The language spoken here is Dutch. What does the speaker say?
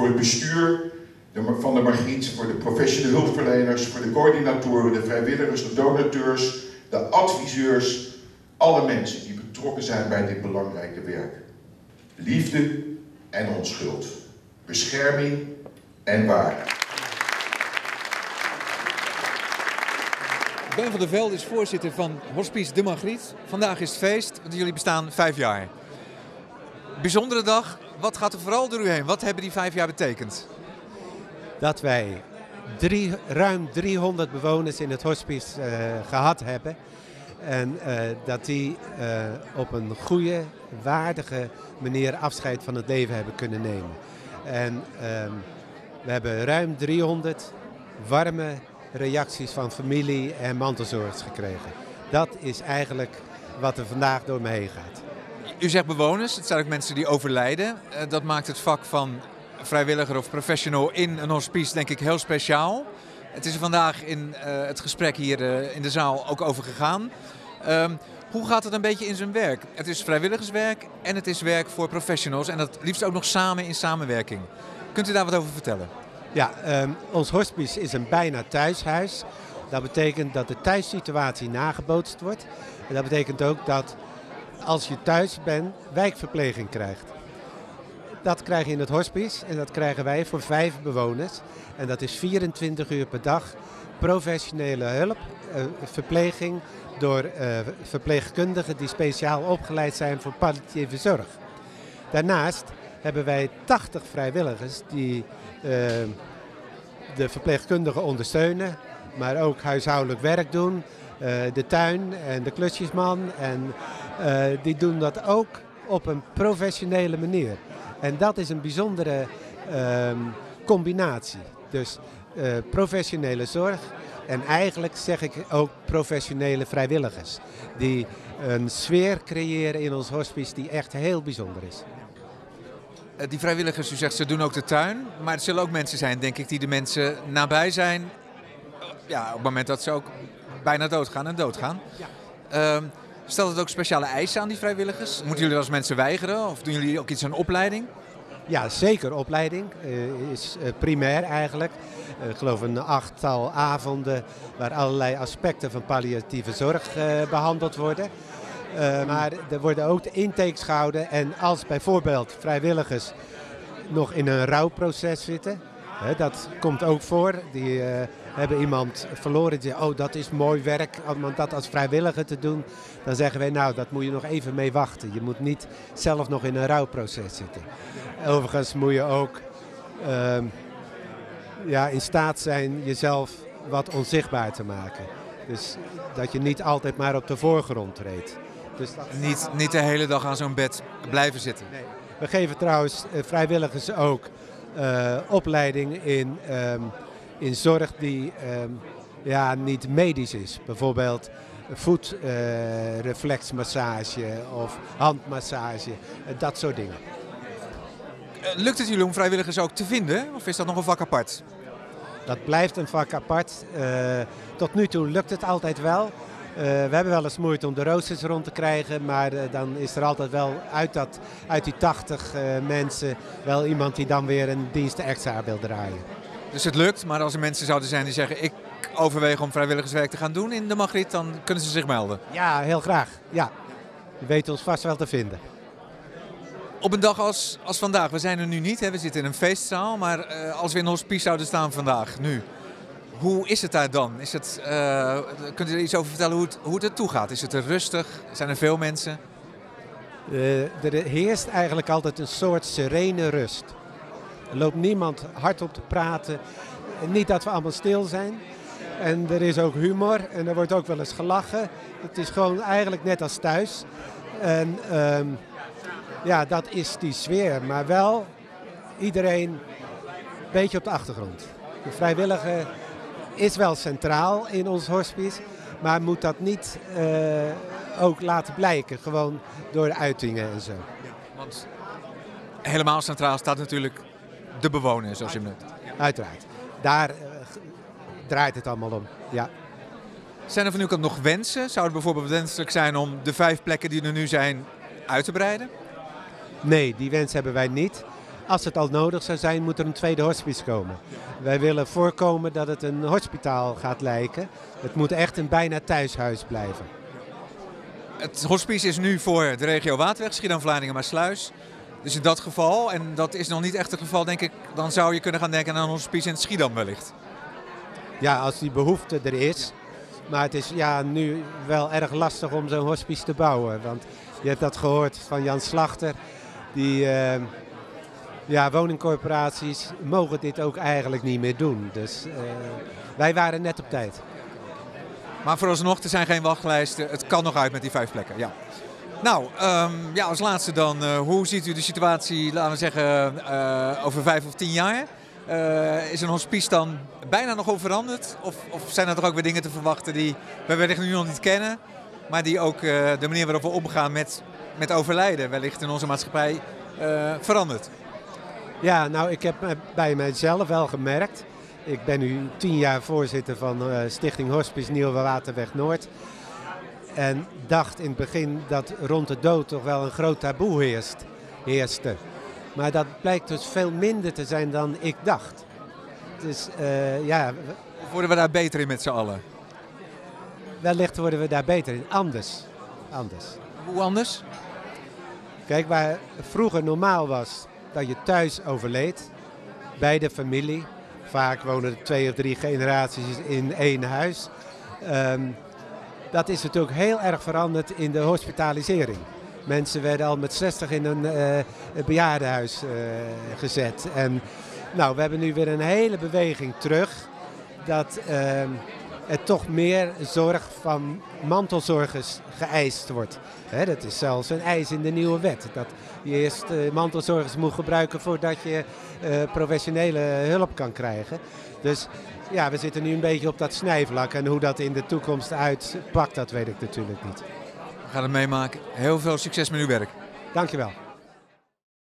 voor het bestuur van de Margriet, voor de professionele hulpverleners, voor de coördinatoren, de vrijwilligers, de donateurs, de adviseurs, alle mensen die betrokken zijn bij dit belangrijke werk. Liefde en onschuld, bescherming en waarde. Ben van der Velde is voorzitter van Hospice de Margriet. Vandaag is het feest, want jullie bestaan 5 jaar. Bijzondere dag, wat gaat er vooral door u heen? Wat hebben die 5 jaar betekend? Dat wij ruim 300 bewoners in het hospice gehad hebben. En dat die op een goede, waardige manier afscheid van het leven hebben kunnen nemen. En we hebben ruim 300 warme reacties van familie en mantelzorgers gekregen. Dat is eigenlijk wat er vandaag door me heen gaat. U zegt bewoners, het zijn ook mensen die overlijden. Dat maakt het vak van vrijwilliger of professional in een hospice denk ik heel speciaal. Het is er vandaag in het gesprek hier in de zaal ook over gegaan. Hoe gaat het een beetje in zijn werk? Het is vrijwilligerswerk en het is werk voor professionals en dat liefst ook nog samen in samenwerking. Kunt u daar wat over vertellen? Ja, ons hospice is een bijna thuishuis. Dat betekent dat de thuissituatie nagebootst wordt. En dat betekent ook dat als je thuis bent, wijkverpleging krijgt. Dat krijg je in het hospice en dat krijgen wij voor 5 bewoners. En dat is 24 uur per dag professionele hulp, verpleging door verpleegkundigen die speciaal opgeleid zijn voor palliatieve zorg. Daarnaast hebben wij 80 vrijwilligers die de verpleegkundigen ondersteunen, maar ook huishoudelijk werk doen. De tuin en de klusjesman en die doen dat ook op een professionele manier. En dat is een bijzondere combinatie. Dus professionele zorg en eigenlijk zeg ik ook professionele vrijwilligers. Die een sfeer creëren in ons hospice die echt heel bijzonder is. Die vrijwilligers, u zegt, ze doen ook de tuin. Maar er zullen ook mensen zijn, denk ik, die de mensen nabij zijn. Ja, op het moment dat ze ook bijna doodgaan en doodgaan. Ja. Stelt het ook speciale eisen aan die vrijwilligers? Moeten jullie als mensen weigeren? Of doen jullie ook iets aan opleiding? Ja, zeker opleiding. Is primair eigenlijk. Ik geloof een 8-tal avonden waar allerlei aspecten van palliatieve zorg behandeld worden. Maar er worden ook de intakes gehouden en als bijvoorbeeld vrijwilligers nog in een rouwproces zitten, hè, dat komt ook voor, die hebben iemand verloren, die, oh dat is mooi werk om dat als vrijwilliger te doen, dan zeggen wij nou dat moet je nog even mee wachten, je moet niet zelf nog in een rouwproces zitten. Overigens moet je ook in staat zijn jezelf wat onzichtbaar te maken, dus dat je niet altijd maar op de voorgrond treedt. Dus dat... niet de hele dag aan zo'n bed blijven zitten. Nee. We geven trouwens vrijwilligers ook opleiding in zorg die niet medisch is. Bijvoorbeeld voetreflexmassage of handmassage, dat soort dingen. Lukt het jullie om vrijwilligers ook te vinden of is dat nog een vak apart? Dat blijft een vak apart. Tot nu toe lukt het altijd wel. We hebben wel eens moeite om de roosters rond te krijgen, maar dan is er altijd wel uit die 80 mensen wel iemand die dan weer een dienst extra wil draaien. Dus het lukt, maar als er mensen zouden zijn die zeggen ik overweeg om vrijwilligerswerk te gaan doen in de Margriet, dan kunnen ze zich melden. Ja, heel graag. Ja. Je weet ons vast wel te vinden. Op een dag als vandaag, we zijn er nu niet, hè? We zitten in een feestzaal, maar als we in hospice zouden staan vandaag, nu, hoe is het daar dan? Is het, kunt u er iets over vertellen hoe het er toe gaat? Is het er rustig? Zijn er veel mensen? Er heerst eigenlijk altijd een soort serene rust. Er loopt niemand hardop te praten, niet dat we allemaal stil zijn. En er is ook humor en er wordt ook wel eens gelachen. Het is gewoon eigenlijk net als thuis. En... ja, dat is die sfeer, maar wel iedereen een beetje op de achtergrond. De vrijwilliger is wel centraal in ons hospice, maar moet dat niet ook laten blijken, gewoon door de uitingen en zo. Ja, want helemaal centraal staat natuurlijk de bewoner, zoals je net. Uiteraard, daar draait het allemaal om, ja. Zijn er van uw kant nog wensen? Zou het bijvoorbeeld wenselijk zijn om de 5 plekken die er nu zijn uit te breiden? Nee, die wens hebben wij niet. Als het al nodig zou zijn, moet er een tweede hospice komen. Wij willen voorkomen dat het een hospitaal gaat lijken. Het moet echt een bijna thuishuis blijven. Het hospice is nu voor de regio Waterweg, Schiedam-Vlaardingen-Maassluis. Dus in dat geval, en dat is nog niet echt het geval, denk ik, dan zou je kunnen gaan denken aan een hospice in Schiedam wellicht. Ja, als die behoefte er is. Maar het is nu wel erg lastig om zo'n hospice te bouwen. Want je hebt dat gehoord van Jan Slagter. Die woningcorporaties mogen dit ook eigenlijk niet meer doen. Dus wij waren net op tijd. Maar vooralsnog, er zijn geen wachtlijsten. Het kan nog uit met die 5 plekken. Ja. Nou, als laatste dan. Hoe ziet u de situatie, laten we zeggen, over 5 of 10 jaar? Is een hospice dan bijna nogal veranderd? Of zijn er toch ook weer dingen te verwachten die we wellicht nu nog niet kennen, maar die ook de manier waarop we omgaan met overlijden wellicht in onze maatschappij verandert? Ja, nou, ik heb bij mijzelf wel gemerkt. Ik ben nu 10 jaar voorzitter van Stichting Hospice Nieuwe Waterweg Noord. En dacht in het begin dat rond de dood toch wel een groot taboe heerste. Maar dat blijkt dus veel minder te zijn dan ik dacht. Dus worden we daar beter in met z'n allen? Wellicht worden we daar beter in. Anders. Hoe anders? Kijk, waar vroeger normaal was dat je thuis overleed, bij de familie. Vaak wonen er 2 of 3 generaties in één huis. Dat is natuurlijk heel erg veranderd in de hospitalisering. Mensen werden al met 60 in een bejaardenhuis gezet. En nou, we hebben nu weer een hele beweging terug dat er toch meer zorg van mantelzorgers geëist wordt. Hè, dat is zelfs een eis in de nieuwe wet. Dat je eerst mantelzorgers moet gebruiken voordat je professionele hulp kan krijgen. Dus ja, we zitten nu een beetje op dat snijvlak. En hoe dat in de toekomst uitpakt, dat weet ik natuurlijk niet. We gaan het meemaken. Heel veel succes met uw werk. Dankjewel.